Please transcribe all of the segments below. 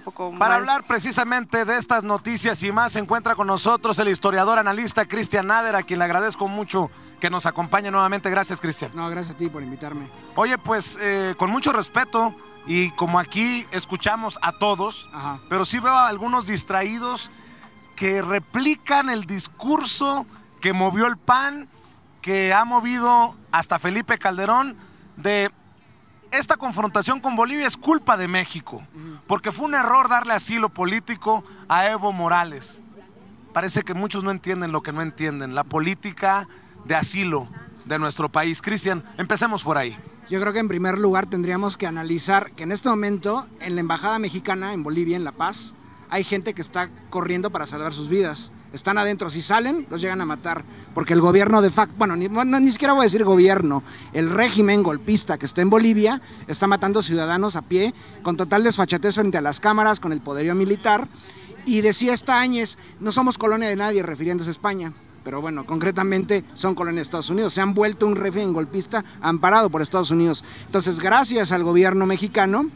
un poco mal. Para hablar precisamente de estas noticias y más, se encuentra con nosotros el historiador analista Cristian Nader, a quien le agradezco mucho que nos acompañe nuevamente. Gracias, Cristian. No, gracias a ti por invitarme. Oye, pues con mucho respeto, y como aquí escuchamos a todos, ajá, pero sí veo a algunos distraídos que replican el discurso que movió el PAN, que ha movido hasta Felipe Calderón, de esta confrontación con Bolivia es culpa de México, porque fue un error darle asilo político a Evo Morales. Parece que muchos no entienden lo que no entienden, la política de asilo de nuestro país. Cristian, empecemos por ahí. Yo creo que en primer lugar tendríamos que analizar que en este momento en la Embajada Mexicana en Bolivia, en La Paz, hay gente que está corriendo para salvar sus vidas. Están adentro, si salen, los llegan a matar, porque el gobierno de facto, bueno, ni siquiera voy a decir gobierno, el régimen golpista que está en Bolivia está matando ciudadanos a pie, con total desfachatez frente a las cámaras, con el poderío militar. Y decía esta Áñez, no somos colonia de nadie, refiriéndose a España, pero bueno, concretamente son colonias de Estados Unidos, se han vuelto un régimen golpista amparado por Estados Unidos. Entonces, gracias al gobierno mexicano,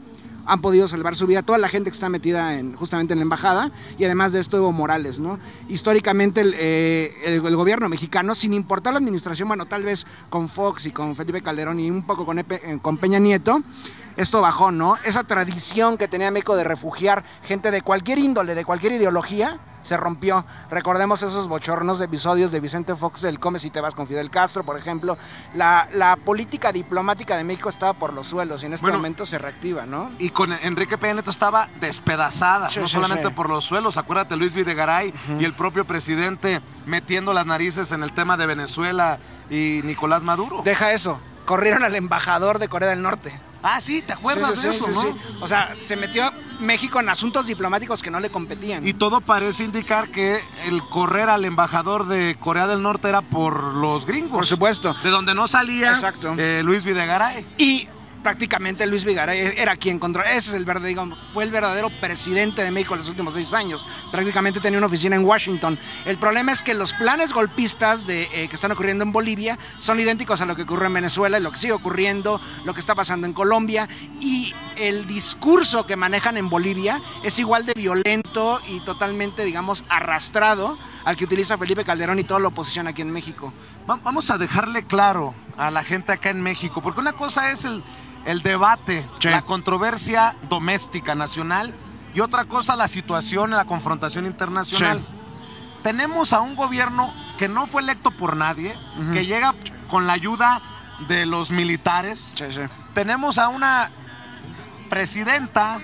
han podido salvar su vida toda la gente que está metida en, justamente en la embajada, y además de esto Evo Morales, ¿no? Históricamente el gobierno mexicano, sin importar la administración, bueno, tal vez con Fox y con Felipe Calderón y un poco con Peña Nieto, esto bajó, ¿no? Esa tradición que tenía México de refugiar gente de cualquier índole, de cualquier ideología, se rompió. Recordemos esos bochornos de episodios de Vicente Fox del Come si te vas con Fidel Castro, por ejemplo. La política diplomática de México estaba por los suelos y en este momento se reactiva, ¿no? Y con Enrique Peña Nieto estaba despedazada, sí, no solamente por los suelos. Acuérdate, Luis Videgaray y el propio presidente metiendo las narices en el tema de Venezuela y Nicolás Maduro. Deja eso, corrieron al embajador de Corea del Norte. Ah, sí, ¿te acuerdas de eso, no? Sí. O sea, se metió México en asuntos diplomáticos que no le competían. Y todo parece indicar que el correr al embajador de Corea del Norte era por los gringos. Por supuesto. De donde no salía Luis Videgaray. Y prácticamente Luis Videgaray era quien controló, ese es el verdadero, fue el verdadero presidente de México en los últimos 6 años, prácticamente tenía una oficina en Washington. El problema es que los planes golpistas que están ocurriendo en Bolivia son idénticos a lo que ocurre en Venezuela, lo que sigue ocurriendo, lo que está pasando en Colombia, y el discurso que manejan en Bolivia es igual de violento y totalmente, digamos, arrastrado al que utiliza Felipe Calderón y toda la oposición aquí en México. Vamos a dejarle claro a la gente acá en México, porque una cosa es el debate, la controversia doméstica, nacional, y otra cosa la situación, la confrontación internacional. Tenemos a un gobierno que no fue electo por nadie, que llega con la ayuda de los militares. Tenemos a una presidenta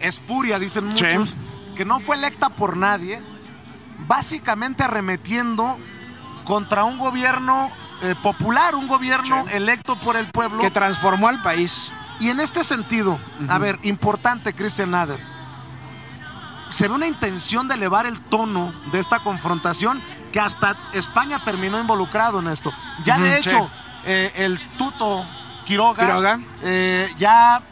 espuria, dicen muchos, que no fue electa por nadie, básicamente arremetiendo contra un gobierno popular, un gobierno electo por el pueblo, que transformó al país. Y en este sentido, a ver, importante, Cristian Nader, se ve una intención de elevar el tono de esta confrontación, que hasta España terminó involucrado en esto. Ya de hecho, el tuto Quiroga. Ya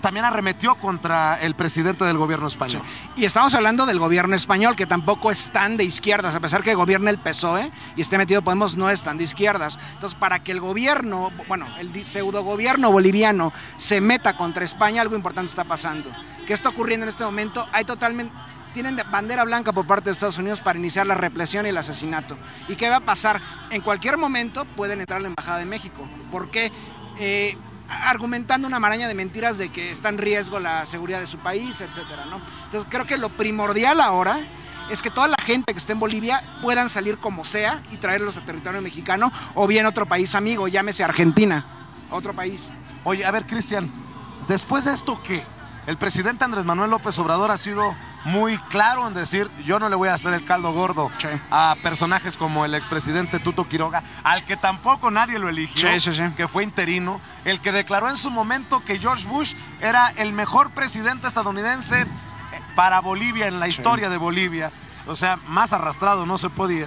también arremetió contra el presidente del gobierno español. Y estamos hablando del gobierno español, que tampoco es tan de izquierdas, a pesar que gobierna el PSOE y esté metido Podemos, no es tan de izquierdas. Entonces, para que el gobierno, bueno, el pseudo gobierno boliviano se meta contra España, algo importante está pasando. ¿Qué está ocurriendo en este momento? Hay totalmente... Tienen bandera blanca por parte de Estados Unidos para iniciar la represión y el asesinato. ¿Y qué va a pasar? En cualquier momento pueden entrar a la Embajada de México. ¿Por qué? Argumentando una maraña de mentiras de que está en riesgo la seguridad de su país, etcétera, ¿no? Entonces creo que lo primordial ahora es que toda la gente que esté en Bolivia puedan salir como sea y traerlos a territorio mexicano, o bien otro país amigo, llámese Argentina, otro país. Oye, a ver, Cristian, después de esto, ¿qué? El presidente Andrés Manuel López Obrador ha sido muy claro en decir, yo no le voy a hacer el caldo gordo a personajes como el expresidente Tuto Quiroga, al que tampoco nadie lo eligió, que fue interino, el que declaró en su momento que George Bush era el mejor presidente estadounidense para Bolivia, en la historia de Bolivia. O sea, más arrastrado no se podía.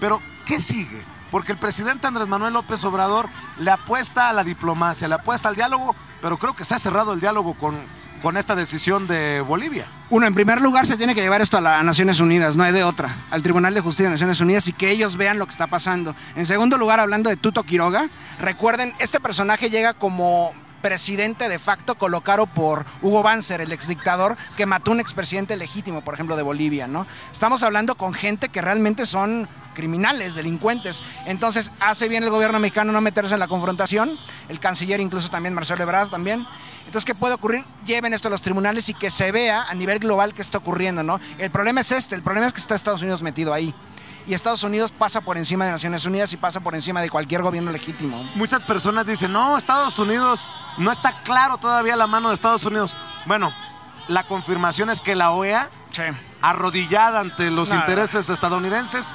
Pero, ¿qué sigue? Porque el presidente Andrés Manuel López Obrador le apuesta a la diplomacia, le apuesta al diálogo, pero creo que se ha cerrado el diálogo con esta decisión de Bolivia. Uno, en primer lugar, se tiene que llevar esto a las Naciones Unidas, no hay de otra, al Tribunal de Justicia de Naciones Unidas, y que ellos vean lo que está pasando. En segundo lugar, hablando de Tuto Quiroga, recuerden, este personaje llega como presidente de facto colocado por Hugo Banzer, el exdictador que mató a un expresidente legítimo, por ejemplo, de Bolivia, ¿no? Estamos hablando con gente que realmente son criminales, delincuentes. Entonces, ¿hace bien el gobierno mexicano no meterse en la confrontación? El canciller, incluso también Marcelo Ebrard también. Entonces, ¿qué puede ocurrir? Lleven esto a los tribunales y que se vea a nivel global qué está ocurriendo, ¿no? El problema es este, el problema es que está Estados Unidos metido ahí. Y Estados Unidos pasa por encima de Naciones Unidas y pasa por encima de cualquier gobierno legítimo. Muchas personas dicen, no, Estados Unidos, no está claro todavía la mano de Estados Unidos. Bueno, la confirmación es que la OEA, sí, arrodillada ante los intereses estadounidenses,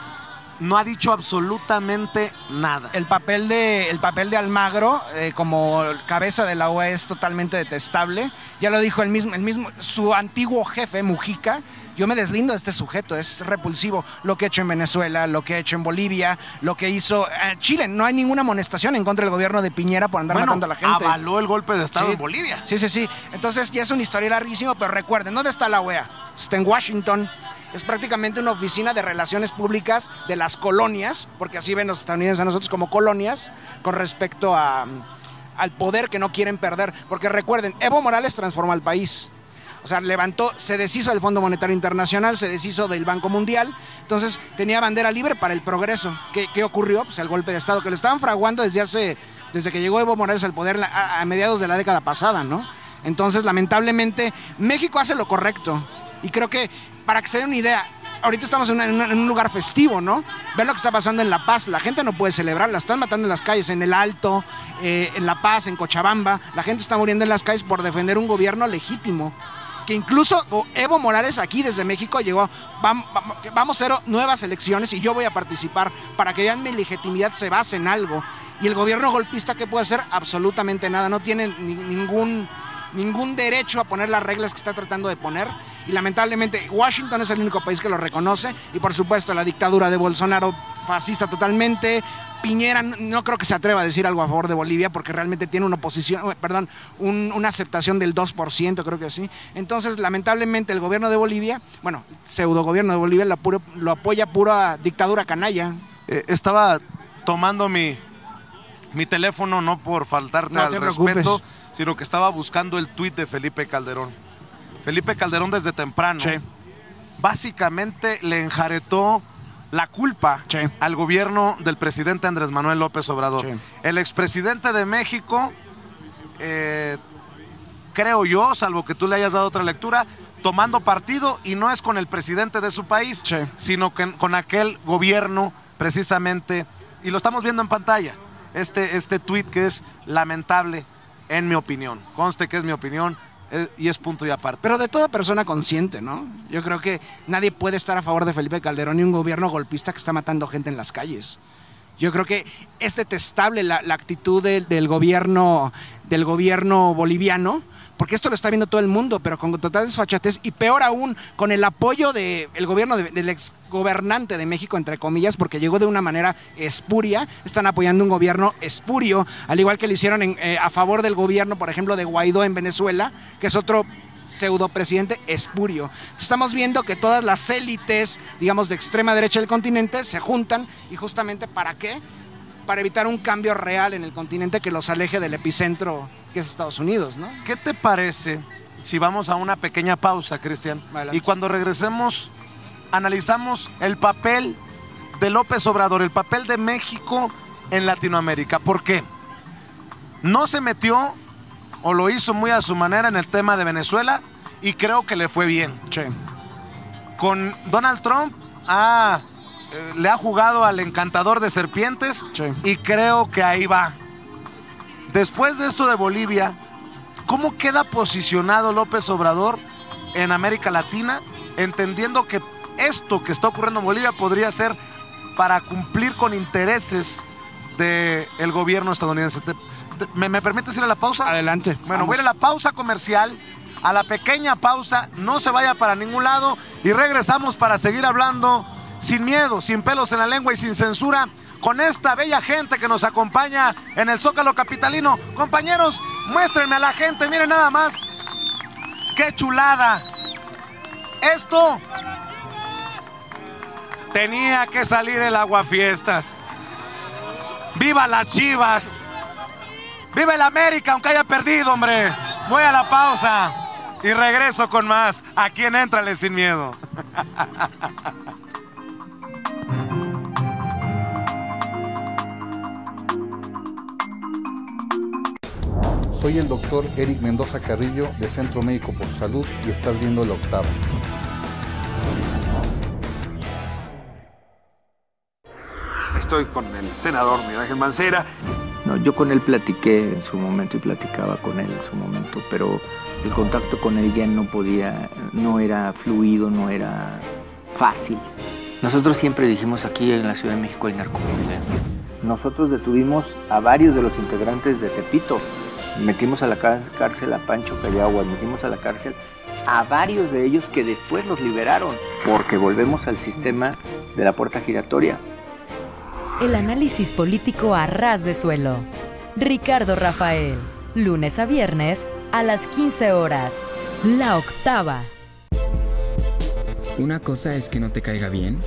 no ha dicho absolutamente nada. El papel de Almagro como cabeza de la OEA es totalmente detestable. Ya lo dijo el mismo su antiguo jefe, Mujica. Yo me deslindo de este sujeto, es repulsivo. Lo que ha hecho en Venezuela, lo que ha hecho en Bolivia, lo que hizo en Chile. No hay ninguna amonestación en contra del gobierno de Piñera por andar matando a la gente. Avaló el golpe de Estado en Bolivia. Sí, sí, sí. Entonces ya es una historia larguísima, pero recuerden, ¿dónde está la OEA? Está en Washington. Es prácticamente una oficina de relaciones públicas de las colonias, porque así ven los estadounidenses a nosotros como colonias, con respecto al poder que no quieren perder. Porque recuerden, Evo Morales transformó al país. O sea, se deshizo del Fondo Monetario Internacional, se deshizo del Banco Mundial. Entonces, tenía bandera libre para el progreso. ¿Qué ocurrió? Pues el golpe de Estado, que lo estaban fraguando desde que llegó Evo Morales al poder a mediados de la década pasada, ¿no? Entonces, lamentablemente, México hace lo correcto. Y creo que, para que se den una idea, ahorita estamos en un lugar festivo, ¿no? Vean lo que está pasando en La Paz, la gente no puede celebrar, la están matando en las calles, en El Alto, en La Paz, en Cochabamba, la gente está muriendo en las calles por defender un gobierno legítimo. Que incluso Evo Morales aquí desde México llegó, vamos a hacer nuevas elecciones y yo voy a participar para que vean mi legitimidad se base en algo. Y el gobierno golpista, ¿qué puede hacer? Absolutamente nada, no tiene ningún derecho a poner las reglas que está tratando de poner, y lamentablemente Washington es el único país que lo reconoce. Y por supuesto la dictadura de Bolsonaro, fascista totalmente. Piñera no creo que se atreva a decir algo a favor de Bolivia porque realmente tiene una oposición, perdón, una aceptación del 2%, creo que sí. Entonces, lamentablemente el gobierno de Bolivia, bueno, el pseudo gobierno de Bolivia lo apoya pura dictadura canalla. Estaba tomando mi teléfono, no por faltarte al respeto, sino que estaba buscando el tuit de Felipe Calderón. Felipe Calderón desde temprano, sí, básicamente le enjaretó la culpa, sí, al gobierno del presidente Andrés Manuel López Obrador. Sí. El expresidente de México, creo yo, salvo que tú le hayas dado otra lectura, tomando partido, y no es con el presidente de su país, sí, sino que con aquel gobierno precisamente, y lo estamos viendo en pantalla. Este tuit que es lamentable, en mi opinión. Conste que es mi opinión y es punto y aparte. Pero de toda persona consciente, ¿no? Yo creo que nadie puede estar a favor de Felipe Calderón y un gobierno golpista que está matando gente en las calles. Yo creo que es detestable la actitud del gobierno boliviano, porque esto lo está viendo todo el mundo, pero con total desfachatez, y peor aún, con el apoyo del gobierno del exgobernante de México, entre comillas, porque llegó de una manera espuria. Están apoyando un gobierno espurio, al igual que lo hicieron a favor del gobierno, por ejemplo, de Guaidó en Venezuela, que es otro pseudopresidente espurio. Estamos viendo que todas las élites, digamos, de extrema derecha del continente se juntan, y justamente ¿para qué? Para evitar un cambio real en el continente que los aleje del epicentro que es Estados Unidos, ¿no? ¿Qué te parece si vamos a una pequeña pausa, Cristian? Y cuando regresemos analizamos el papel de López Obrador, el papel de México en Latinoamérica. ¿Por qué? No se metió, o lo hizo muy a su manera, en el tema de Venezuela, y creo que le fue bien. Sí. Con Donald Trump le ha jugado al encantador de serpientes, sí, y creo que ahí va. Después de esto de Bolivia, ¿cómo queda posicionado López Obrador en América Latina, entendiendo que esto que está ocurriendo en Bolivia podría ser para cumplir con intereses del gobierno estadounidense? ¿Me permites ir a la pausa? Adelante. Bueno, vamos. Voy a ir a la pausa comercial, a la pequeña pausa, no se vaya para ningún lado, y regresamos para seguir hablando sin miedo, sin pelos en la lengua y sin censura, con esta bella gente que nos acompaña en el Zócalo Capitalino. Compañeros, muéstrenme a la gente, miren nada más, qué chulada. Esto tenía que salir el aguafiestas. ¡Viva las Chivas! ¡Viva el América, aunque haya perdido, hombre! Voy a la pausa y regreso con más. ¿A quién entrale sin miedo? Soy el doctor Eric Mendoza Carrillo de Centro Médico por Salud y estás viendo La Octava. Estoy con el senador Miguel Ángel Mancera. No, yo con él platiqué en su momento y platicaba con él en su momento, pero el contacto con él ya no podía, no era fluido, no era fácil. Nosotros siempre dijimos aquí en la Ciudad de México hay narcomunidad. Nosotros detuvimos a varios de los integrantes de Tepito. Metimos a la cárcel a Pancho Cariagua, metimos a la cárcel a varios de ellos que después los liberaron, porque volvemos al sistema de la puerta giratoria. El análisis político a ras de suelo. Ricardo Rafael, lunes a viernes a las 15 horas. La Octava. Una cosa es que no te caiga bien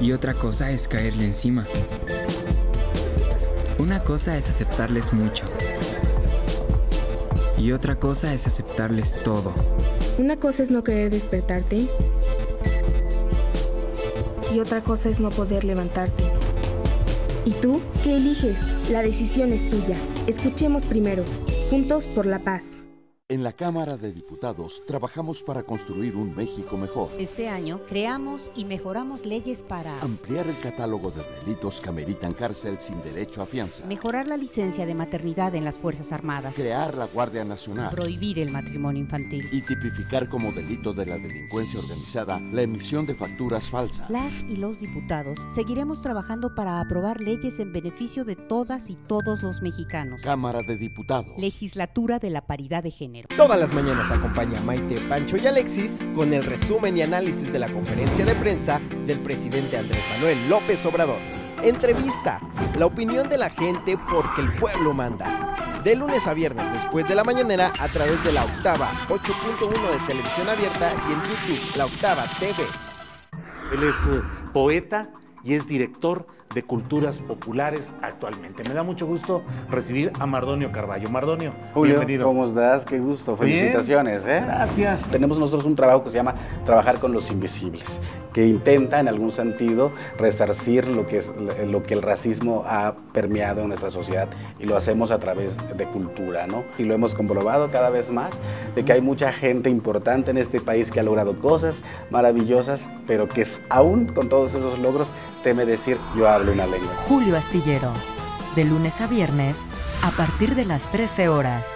y otra cosa es caerle encima. Una cosa es aceptarles mucho y otra cosa es aceptarles todo. Una cosa es no querer despertarte y otra cosa es no poder levantarte. ¿Y tú qué eliges? La decisión es tuya. Escuchemos primero. Juntos por la paz. En la Cámara de Diputados trabajamos para construir un México mejor. Este año creamos y mejoramos leyes para ampliar el catálogo de delitos que ameritan cárcel sin derecho a fianza, mejorar la licencia de maternidad en las Fuerzas Armadas, crear la Guardia Nacional, prohibir el matrimonio infantil y tipificar como delito de la delincuencia organizada la emisión de facturas falsas. Las y los diputados seguiremos trabajando para aprobar leyes en beneficio de todas y todos los mexicanos. Cámara de Diputados. Legislatura de la Paridad de Género. Todas las mañanas acompaña a Maite, Pancho y Alexis con el resumen y análisis de la conferencia de prensa del presidente Andrés Manuel López Obrador. Entrevista, la opinión de la gente porque el pueblo manda. De lunes a viernes después de la mañanera a través de La Octava, 8.1 de televisión abierta y en YouTube, La Octava TV. Él es poeta y es director de Culturas Populares actualmente. Me da mucho gusto recibir a Mardonio Carballo. Mardonio, Julio, bienvenido. ¿Cómo estás? Qué gusto. Felicitaciones. Gracias. Tenemos nosotros un trabajo que se llama Trabajar con los Invisibles, que intenta, en algún sentido, resarcir lo que el racismo ha permeado en nuestra sociedad, y lo hacemos a través de cultura, ¿no? Y lo hemos comprobado cada vez más, de que hay mucha gente importante en este país que ha logrado cosas maravillosas, pero que aún con todos esos logros teme decir, yo hablo una lengua. Julio Astillero, de lunes a viernes, a partir de las 13 horas.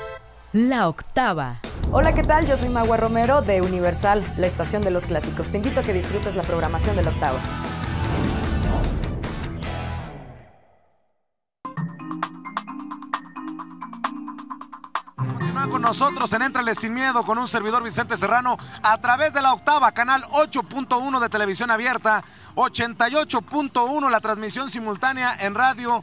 La Octava. Hola, ¿qué tal? Yo soy Magua Romero de Universal, la estación de los clásicos. Te invito a que disfrutes la programación de La Octava. Continúa con nosotros en Éntrale Sin Miedo con un servidor Vicente Serrano a través de La Octava, canal 8.1 de televisión abierta, 88.1 la transmisión simultánea en radio,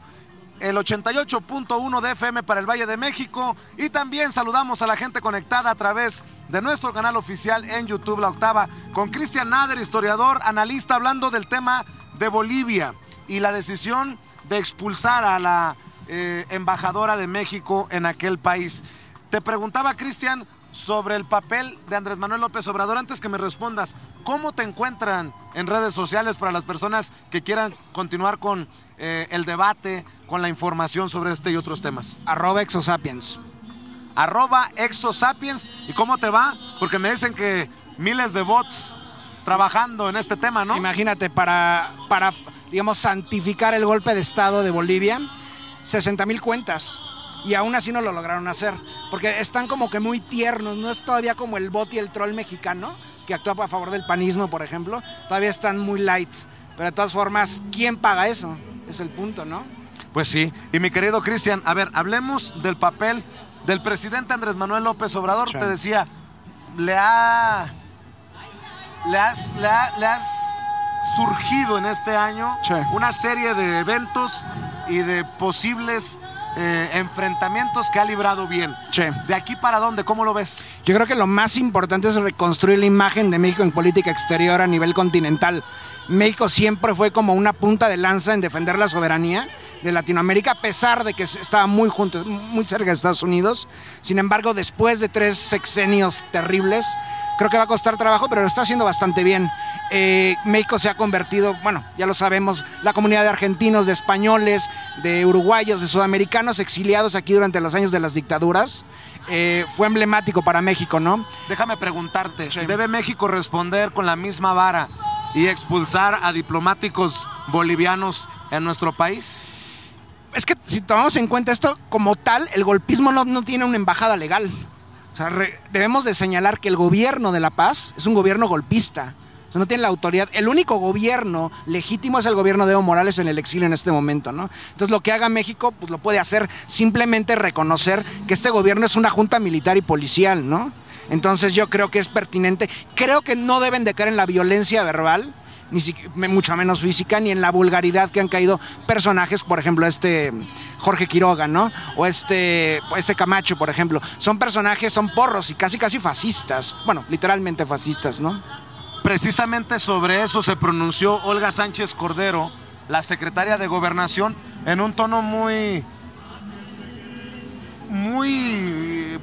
el 88.1 de FM para el Valle de México, y también saludamos a la gente conectada a través de nuestro canal oficial en YouTube, La Octava, con Cristian Nader, historiador, analista, hablando del tema de Bolivia y la decisión de expulsar a la embajadora de México en aquel país. Te preguntaba, Cristian, sobre el papel de Andrés Manuel López Obrador. Antes que me respondas, ¿cómo te encuentran en redes sociales para las personas que quieran continuar con el debate, con la información sobre este y otros temas? @ExoSapiens. @ExoSapiens. ¿Y cómo te va? Porque me dicen que miles de bots trabajando en este tema, ¿no? Imagínate, para digamos, santificar el golpe de Estado de Bolivia, 60,000 cuentas. Y aún así no lo lograron hacer, porque están como que muy tiernos, no es todavía como el bot y el troll mexicano, que actúa a favor del panismo, por ejemplo, todavía están muy light, pero de todas formas, ¿quién paga eso? Es el punto, ¿no? Pues sí, y mi querido Cristian, a ver, hablemos del papel del presidente Andrés Manuel López Obrador. Sí. Te decía, le has surgido en este año, sí, una serie de eventos y de posibles enfrentamientos que ha librado bien. Sí. ¿De aquí para dónde? ¿Cómo lo ves? Yo creo que lo más importante es reconstruir la imagen de México en política exterior a nivel continental. México siempre fue como una punta de lanza en defender la soberanía de Latinoamérica, a pesar de que estaba muy junto, muy cerca de Estados Unidos. Sin embargo, después de 3 sexenios terribles, creo que va a costar trabajo, pero lo está haciendo bastante bien. México se ha convertido, bueno, ya lo sabemos, la comunidad de argentinos, de españoles, de uruguayos, de sudamericanos exiliados aquí durante los años de las dictaduras. Fue emblemático para México, ¿no? Déjame preguntarte, sí. ¿Debe México responder con la misma vara y expulsar a diplomáticos bolivianos en nuestro país? Es que si tomamos en cuenta esto, como tal, el golpismo no tiene una embajada legal. O sea, debemos de señalar que el gobierno de La Paz es un gobierno golpista. O sea, no tiene la autoridad. El único gobierno legítimo es el gobierno de Evo Morales en el exilio en este momento, ¿no? Entonces, lo que haga México, pues lo puede hacer, simplemente reconocer que este gobierno es una junta militar y policial, ¿no? Entonces, yo creo que es pertinente. Creo que no deben de caer en la violencia verbal, ni siquiera, mucho menos física, ni en la vulgaridad que han caído personajes, por ejemplo, Jorge Quiroga, ¿no? O este Camacho, por ejemplo. Son personajes, son porros y casi fascistas. Bueno, literalmente fascistas, ¿no? Precisamente sobre eso se pronunció Olga Sánchez Cordero, la secretaria de Gobernación, en un tono muy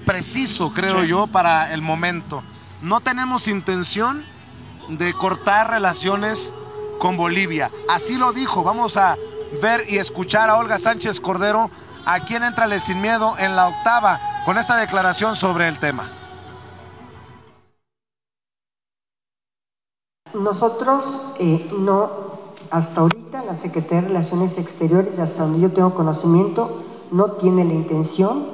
preciso, creo yo, para el momento. No tenemos intención de cortar relaciones con Bolivia. Así lo dijo. Vamos a ver y escuchar a Olga Sánchez Cordero, a quien Éntrale sin Miedo en La Octava, con esta declaración sobre el tema. Nosotros no, hasta ahorita la Secretaría de Relaciones Exteriores, hasta donde yo tengo conocimiento, no tiene la intención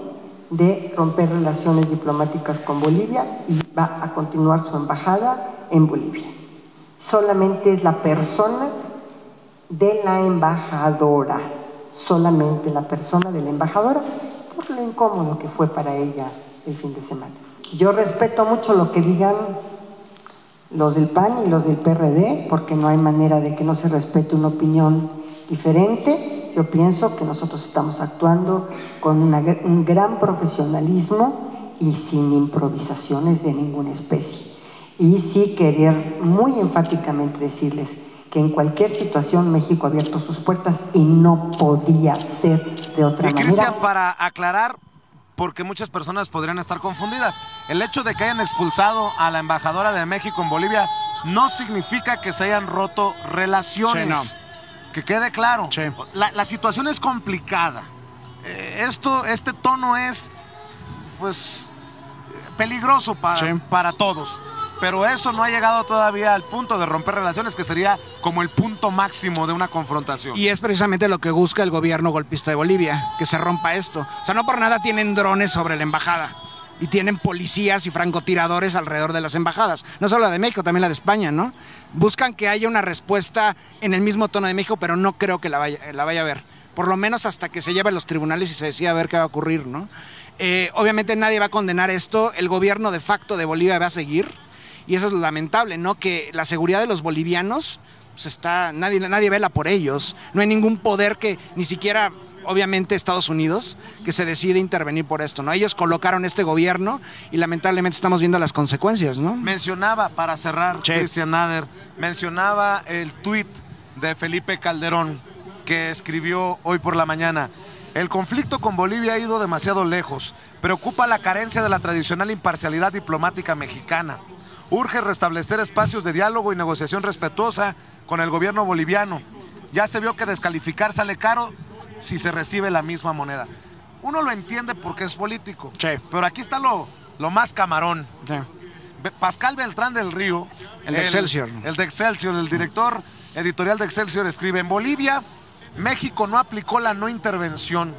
de romper relaciones diplomáticas con Bolivia y va a continuar su embajada en Bolivia. Solamente es la persona de la embajadora, solamente la persona de la embajadora, por lo incómodo que fue para ella el fin de semana. Yo respeto mucho lo que digan los del PAN y los del PRD, porque no hay manera de que no se respete una opinión diferente. Yo pienso que nosotros estamos actuando con un gran profesionalismo y sin improvisaciones de ninguna especie. Y sí querer muy enfáticamente decirles que en cualquier situación México ha abierto sus puertas y no podía ser de otra manera. Cristian, para aclarar, porque muchas personas podrían estar confundidas. El hecho de que hayan expulsado a la embajadora de México en Bolivia no significa que se hayan roto relaciones. Sí, no. Que quede claro. Sí. La situación es complicada. Este tono es, pues, peligroso para todos. Pero eso no ha llegado todavía al punto de romper relaciones, que sería como el punto máximo de una confrontación. Y es precisamente lo que busca el gobierno golpista de Bolivia, que se rompa esto. O sea, no por nada tienen drones sobre la embajada y tienen policías y francotiradores alrededor de las embajadas. No solo la de México, también la de España, ¿no? Buscan que haya una respuesta en el mismo tono de México, pero no creo que la vaya a ver. Por lo menos hasta que se lleve a los tribunales y se decida a ver qué va a ocurrir, ¿no? Obviamente nadie va a condenar esto. El gobierno de facto de Bolivia va a seguir. Y eso es lo lamentable, ¿no? Que la seguridad de los bolivianos, pues nadie vela por ellos. No hay ningún poder, que ni siquiera, obviamente, Estados Unidos, que se decide intervenir por esto, ¿no? Ellos colocaron este gobierno y lamentablemente estamos viendo las consecuencias, ¿no? Mencionaba, para cerrar, Cristian Nader, mencionaba el tuit de Felipe Calderón, que escribió hoy por la mañana. El conflicto con Bolivia ha ido demasiado lejos. Preocupa la carencia de la tradicional imparcialidad diplomática mexicana. Urge restablecer espacios de diálogo y negociación respetuosa con el gobierno boliviano. Ya se vio que descalificar sale caro si se recibe la misma moneda. Uno lo entiende porque es político, pero aquí está lo más camarón. Sí. Pascal Beltrán del Río, el de Excelsior, el director editorial de Excelsior, escribe: en Bolivia, México no aplicó la no intervención.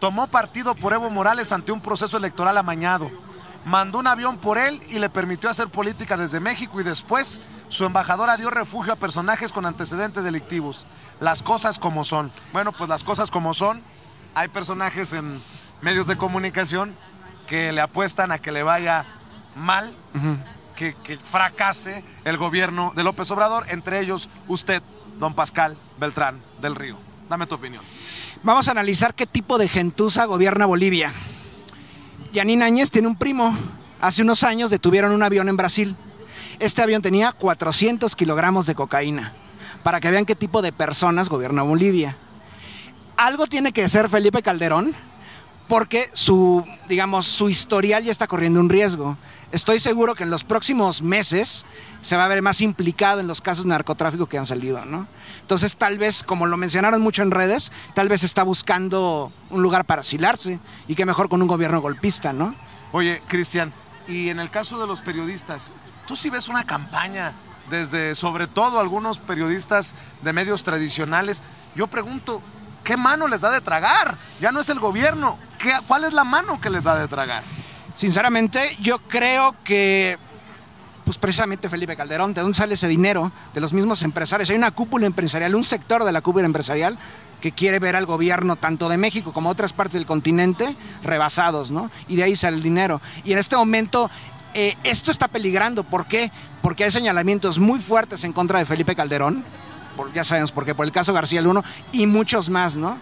Tomó partido por Evo Morales ante un proceso electoral amañado. Mandó un avión por él y le permitió hacer política desde México, y después su embajadora dio refugio a personajes con antecedentes delictivos. Las cosas como son. Bueno, pues las cosas como son. Hay personajes en medios de comunicación que le apuestan a que le vaya mal, que fracase el gobierno de López Obrador, entre ellos usted, don Pascal Beltrán del Río. Dame tu opinión. Vamos a analizar qué tipo de gentuza gobierna Bolivia. Jeanine Áñez tiene un primo. Hace unos años detuvieron un avión en Brasil. Este avión tenía 400 kilogramos de cocaína. Para que vean qué tipo de personas gobierna Bolivia. Algo tiene que ser Felipe Calderón, porque su historial ya está corriendo un riesgo. Estoy seguro que en los próximos meses se va a ver más implicado en los casos de narcotráfico que han salido, ¿no? Entonces, tal vez, como lo mencionaron mucho en redes, tal vez está buscando un lugar para asilarse, y qué mejor con un gobierno golpista, ¿no? Oye, Cristian, y en el caso de los periodistas, ¿tú sí ves una campaña desde, sobre todo, algunos periodistas de medios tradicionales? Yo pregunto, ¿qué mano les da de tragar? Ya no es el gobierno. ¿Cuál es la mano que les da de tragar? Sinceramente, yo creo que, pues precisamente Felipe Calderón. ¿De dónde sale ese dinero? De los mismos empresarios. Hay una cúpula empresarial, un sector de la cúpula empresarial que quiere ver al gobierno tanto de México como otras partes del continente rebasados, ¿no? Y de ahí sale el dinero. Y en este momento esto está peligrando. ¿Por qué? Porque hay señalamientos muy fuertes en contra de Felipe Calderón. Ya sabemos por qué, por el caso García Luno y muchos más, ¿no?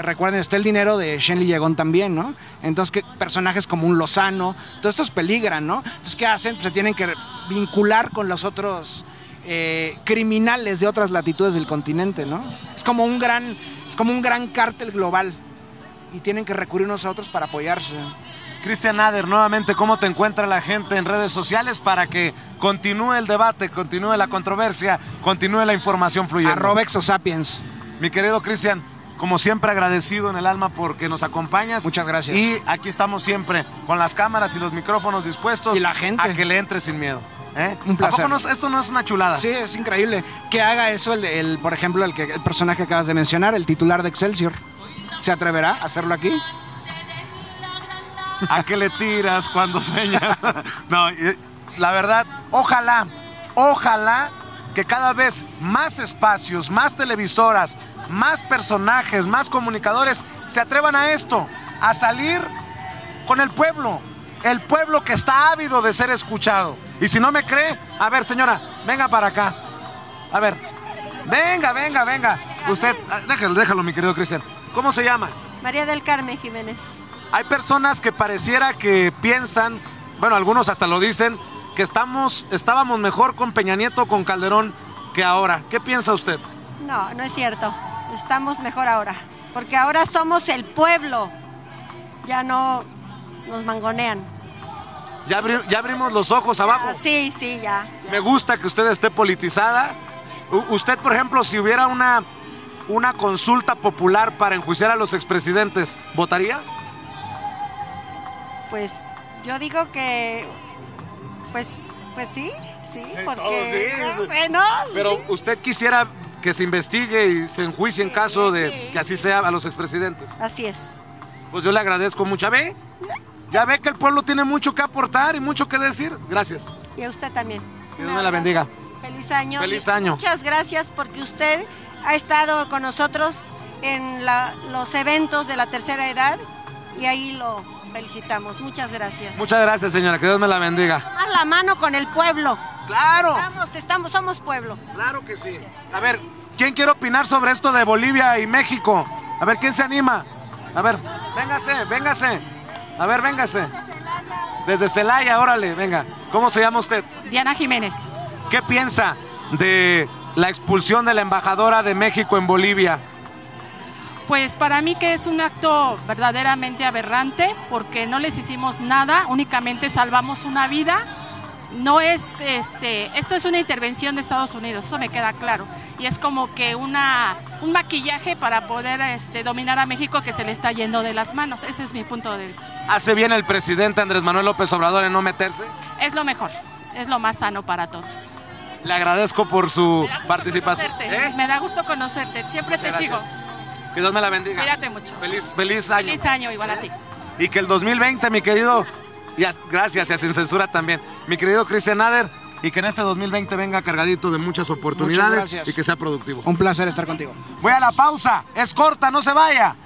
Recuerden, está el dinero de Shenley Llegón también, ¿no? Entonces, ¿qué personajes como un Lozano? Todos estos peligran, ¿no? Entonces, ¿qué hacen? Se tienen que vincular con los otros criminales de otras latitudes del continente, ¿no? Es como un gran cártel global y tienen que recurrir unos a otros para apoyarse. Cristian Nader, nuevamente, ¿cómo te encuentra la gente en redes sociales para que continúe el debate, continúe la controversia, continúe la información fluyendo? @ExoSapiens. Mi querido Cristian, como siempre, agradecido en el alma porque nos acompañas. Muchas gracias. Y aquí estamos siempre con las cámaras y los micrófonos dispuestos. Y la gente. A que le entre sin miedo. Un placer. ¿A poco esto no es una chulada? Sí, es increíble que haga eso, por ejemplo, el personaje que acabas de mencionar, el titular de Excelsior. ¿Se atreverá a hacerlo aquí? ¿A qué le tiras cuando señas? No, la verdad, ojalá que cada vez más espacios, más televisoras, más personajes, más comunicadores se atrevan a esto, a salir con el pueblo que está ávido de ser escuchado. Y si no me cree, a ver, señora, venga para acá. A ver, venga. Usted, déjalo, mi querido Cristian. ¿Cómo se llama? María del Carmen Jiménez. Hay personas que pareciera que piensan, bueno, algunos hasta lo dicen, que estábamos mejor con Peña Nieto, con Calderón, que ahora. ¿Qué piensa usted? No, no es cierto. Estamos mejor ahora, porque ahora somos el pueblo. Ya no nos mangonean. Ya abrimos los ojos abajo. Sí, ya. Me gusta que usted esté politizada. Usted, por ejemplo, si hubiera una consulta popular para enjuiciar a los expresidentes, ¿votaría? Pues yo digo que, pues sí, porque no, pero usted quisiera que se investigue y se enjuicie en caso de que así sea a los expresidentes. Así es. Pues yo le agradezco mucho. ¿Ve? Ya ve que el pueblo tiene mucho que aportar y mucho que decir. Gracias. Y a usted también. Que Dios me la bendiga. Feliz año. Feliz año. Muchas gracias porque usted ha estado con nosotros en los eventos de la tercera edad y ahí lo felicitamos. Muchas gracias. Muchas gracias, señora. Que Dios me la bendiga. Tomar la mano con el pueblo. ¡Claro! Somos pueblo. ¡Claro que sí! Gracias. A ver, ¿quién quiere opinar sobre esto de Bolivia y México? A ver, ¿quién se anima? A ver, véngase. A ver, véngase. Desde Celaya, órale, venga. ¿Cómo se llama usted? Diana Jiménez. ¿Qué piensa de la expulsión de la embajadora de México en Bolivia? Pues para mí que es un acto verdaderamente aberrante, porque no les hicimos nada, únicamente salvamos una vida. No es, esto es una intervención de Estados Unidos, eso me queda claro. Y es como que un maquillaje para poder dominar a México, que se le está yendo de las manos. Ese es mi punto de vista. ¿Hace bien el presidente Andrés Manuel López Obrador en no meterse? Es lo mejor, es lo más sano para todos. Le agradezco por su participación. Me da gusto conocerte, siempre te sigo. Que Dios me la bendiga. Cuídate mucho. Feliz año. Feliz año, igual a ti. Y que el 2020, mi querido, gracias, y sin censura también, mi querido Cristian Nader, y que en este 2020 venga cargadito de muchas oportunidades y que sea productivo. Un placer estar contigo. Voy a la pausa, es corta, no se vaya.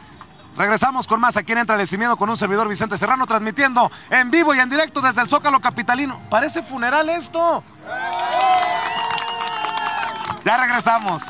Regresamos con más aquí en Entrale Sin Miedo con un servidor, Vicente Serrano, transmitiendo en vivo y en directo desde el Zócalo Capitalino. Parece funeral esto. Ya regresamos.